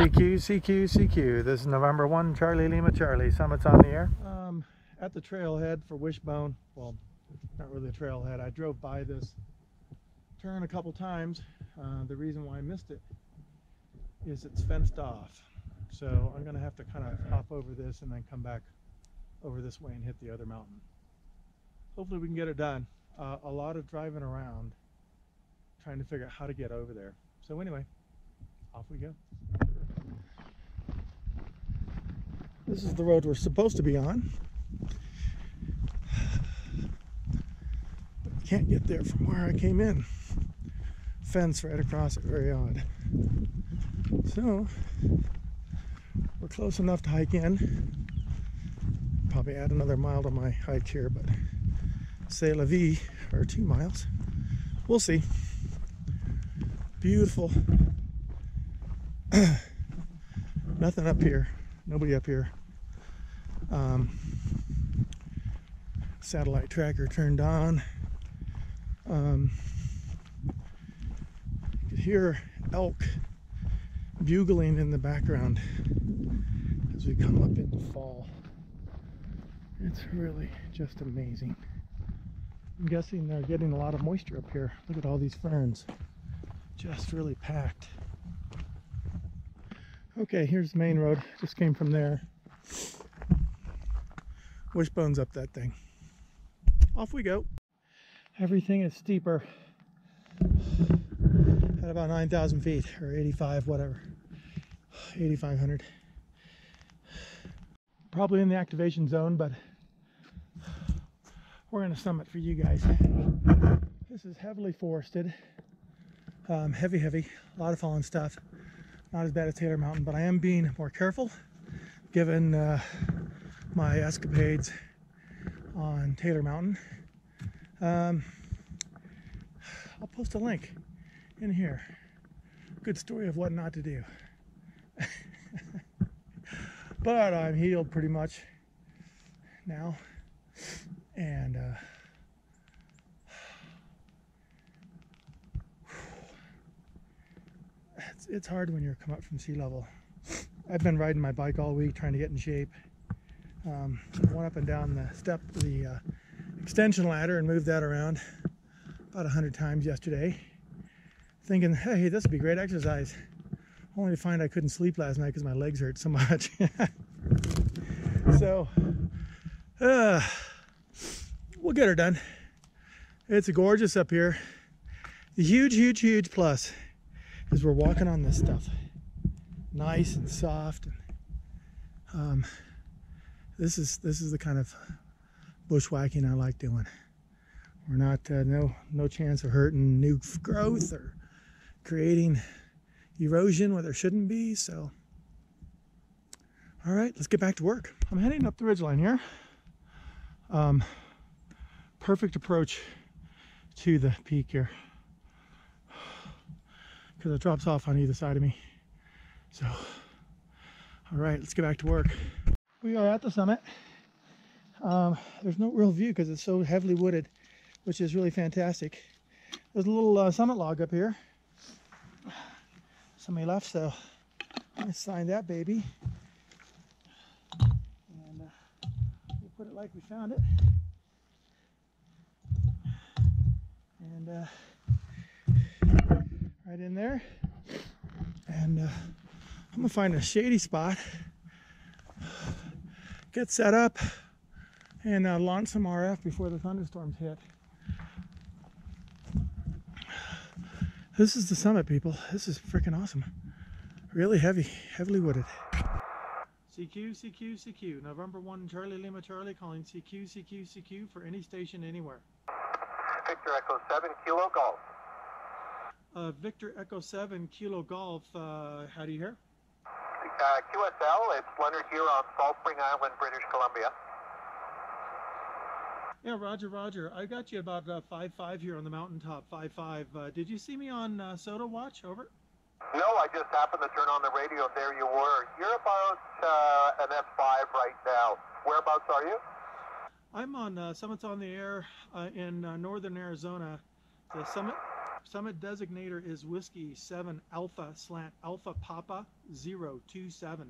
CQ, CQ, CQ. This is November 1, Charlie Lima Charlie. Summits on the air. At the trailhead for Wishbone. Well, not really a trailhead. I drove by this turn a couple times. The reason why I missed it is it's fenced off. So I'm going to have to kind of hop over this and then come back over this way and hit the other mountain. Hopefully we can get it done. A lot of driving around trying to figure out how to get over there. So anyway, off we go. This is the road we're supposed to be on. But can't get there from where I came in. Fence right across it, very odd. So, we're close enough to hike in. Probably add another mile to my hike here, but c'est la vie, or 2 miles. We'll see. Beautiful. Nothing up here. Nobody up here. Satellite tracker turned on. You could hear elk bugling in the background as we come up in the fall. It's really just amazing. I'm guessing they're getting a lot of moisture up here. Look at all these ferns. Just really packed. Okay, here's the main road. Just came from there. Wishbone's up that thing. Off we go. Everything is steeper at about 9,000 feet or 85, whatever. 8,500. Probably in the activation zone, but we're in a summit for you guys. This is heavily forested. Heavy, a lot of fallen stuff. Not as bad as Taylor Mountain, but I am being more careful given my escapades on Taylor Mountain. I'll post a link in here. Good story of what not to do. But I'm healed pretty much now. And it's hard when you're come up from sea level. I've been riding my bike all week trying to get in shape. I went up and down the step, the extension ladder, and moved that around about 100 times yesterday, thinking, hey, this would be great exercise, only to find I couldn't sleep last night because my legs hurt so much. So we'll get her done. It's gorgeous up here. The huge plus is we're walking on this stuff. Nice and soft. And, this is the kind of bushwhacking I like doing. We're not no chance of hurting new growth or creating erosion where there shouldn't be. So, all right, let's get back to work. I'm heading up the ridgeline here. Perfect approach to the peak here, because it drops off on either side of me. So, all right, let's get back to work. We are at the summit. There's no real view because it's so heavily wooded, which is really fantastic. There's a little summit log up here. Somebody left, so I'm gonna sign that baby. And we'll put it like we found it. And right in there, and I'm gonna find a shady spot, get set up, and launch some RF before the thunderstorms hit. This is the summit, people. This is freaking awesome. Really heavily wooded. CQ, CQ, CQ. November 1, Charlie Lima Charlie calling CQ, CQ, CQ for any station anywhere. Victor Echo 7 Kilo Golf. Victor Echo 7 Kilo Golf, how do you hear? QSL, it's Leonard here on Salt Spring Island, British Columbia. Yeah, roger, roger. I got you about 5.5 here on the mountaintop, 5.5. Did you see me on SOTA Watch? Over. No, I just happened to turn on the radio and there you were. You're about an F5 right now. Whereabouts are you? I'm on Summits on the Air in Northern Arizona. The summit map. Summit designator is Whiskey 7 Alpha Slant Alpha Papa 027.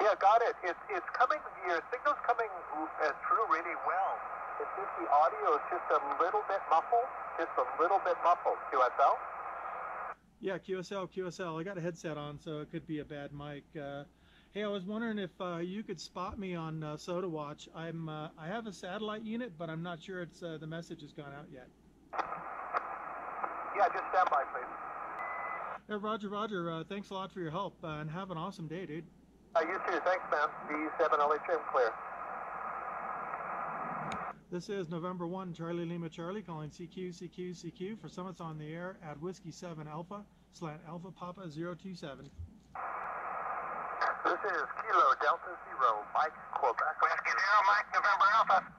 Yeah, got it. It's coming, your signal's coming through really well. It's just the audio is just a little bit muffled. Just a little bit muffled. QSL? Yeah, QSL. I got a headset on, so it could be a bad mic. Hey, I was wondering if you could spot me on SOTA Watch. I have a satellite unit, but I'm not sure it's the message has gone out yet. Yeah, just stand by, please. Yeah, Roger, Roger. Thanks a lot for your help, and have an awesome day, dude. You too. Thanks, man. D7LHM clear. This is November 1, Charlie Lima Charlie calling CQ for Summits on the Air at Whiskey 7 Alpha, slant Alpha Papa 027. This is Kilo Delta Zero, Mike Corbett. Whiskey Zero, Mike, November Alpha.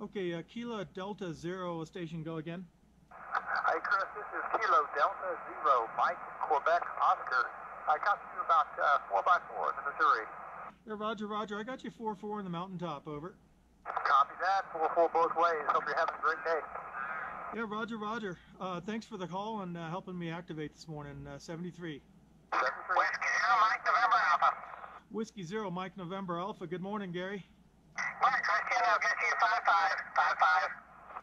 Okay, Kilo Delta Zero, station go again. Hey Chris, this is Kilo Delta Zero, Mike Corbett, Oscar. I got you about 4x4 in Missouri. Yeah, Roger, Roger. I got you 4-4 in the mountaintop, over. Copy that, 4-4 both ways. Hope you're having a great day. Yeah, Roger, Roger. Thanks for the call and helping me activate this morning, 73. 73. Whiskey Zero, Mike, November Alpha. Whiskey Zero, Mike, November Alpha. Good morning, Gary. Morning, Christian. I'll get you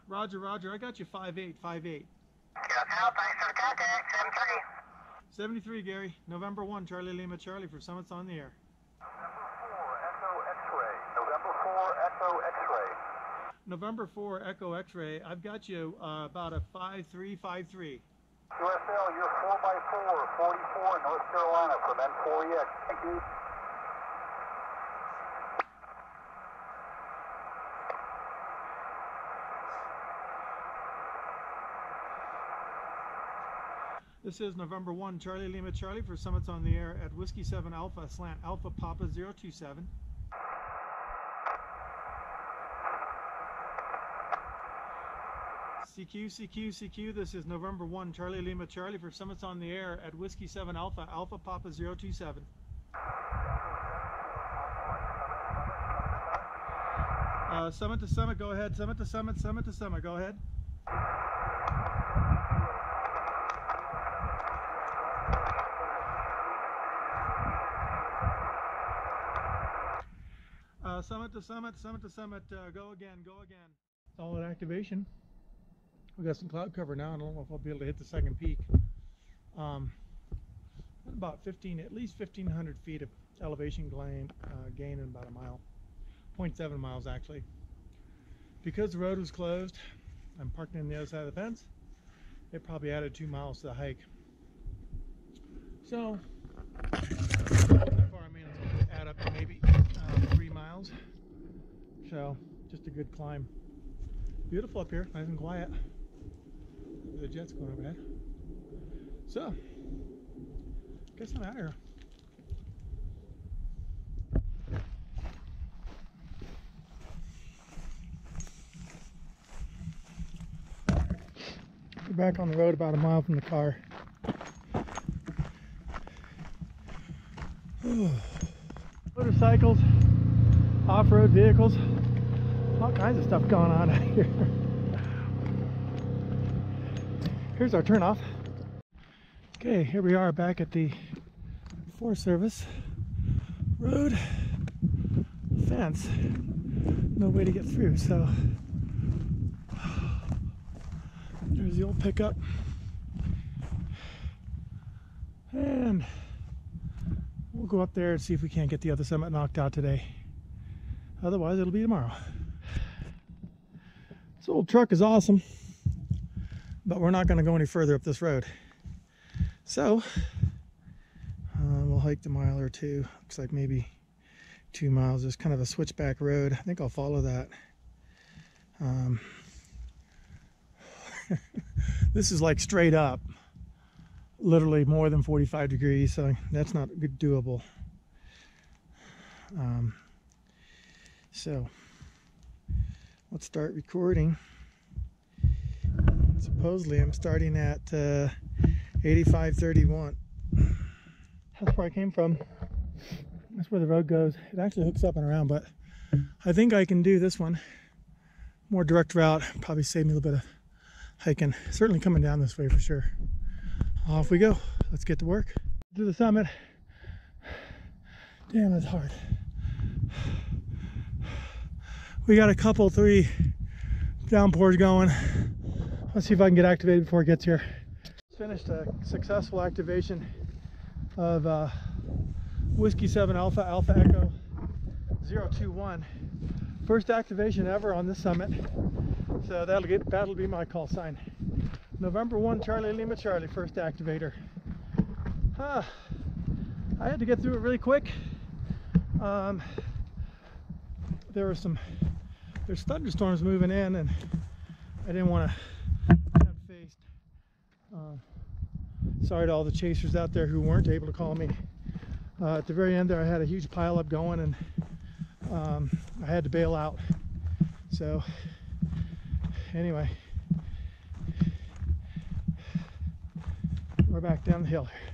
5-5. Roger, Roger. I got you 5-8. Yes, no, thanks for the contact. 73. 73, Gary. November 1, Charlie Lima Charlie for Summits on the Air. November 4, Echo X-Ray. I've got you about a 5353. USL, you're 4x4, 44, North Carolina from N4EX. Thank you. This is November 1, Charlie Lima Charlie for Summits on the Air at Whiskey 7 Alpha, slant Alpha Papa 027. CQ, this is November 1, Charlie Lima Charlie for Summits on the Air at Whiskey 7 Alpha, Alpha Papa 027. Summit to Summit, go ahead. Summit to Summit, Summit to Summit, go ahead. Summit to Summit, Summit to Summit, go again, go again. Solid activation. We've got some cloud cover now, and I don't know if I'll be able to hit the second peak. About 15, at least 1,500 feet of elevation gain in about a mile, 0.7 miles actually. Because the road was closed, I'm parking on the other side of the fence. It probably added 2 miles to the hike. So, that far I mean it's going to add up to maybe 3 miles. So, just a good climb. Beautiful up here, nice and quiet. The jet's going overhead. So, guess I'm out of here. We're back on the road about a mile from the car. Motorcycles, off-road vehicles. All kinds of stuff going on out here. Here's our turnoff. Okay, here we are back at the Forest Service road fence. No way to get through, so there's the old pickup. And we'll go up there and see if we can't get the other summit knocked out today. Otherwise, it'll be tomorrow. This old truck is awesome, but we're not going to go any further up this road. So, we'll hike the mile or two. Looks like maybe 2 miles. There's kind of a switchback road. I think I'll follow that. This is like straight up, literally more than 45 degrees, so that's not doable. So, let's start recording. Supposedly I'm starting at 8531. That's where I came from. That's where the road goes. It actually hooks up and around, but I think I can do this one. More direct route, probably save me a little bit of hiking, certainly coming down this way for sure. Off we go. Let's get to work. To the summit. Damn, that's hard. We got a couple, three downpours going. Let's see if I can get activated before it gets here. Finished a successful activation of Whiskey 7 Alpha, Alpha Echo 021. First activation ever on this summit. So that'll be my call sign. November 1 Charlie Lima Charlie, first activator. I had to get through it really quick. There's thunderstorms moving in and I didn't want to have faced. Sorry to all the chasers out there who weren't able to call me. At the very end there I had a huge pile up going and I had to bail out. So anyway, we're back down the hill here.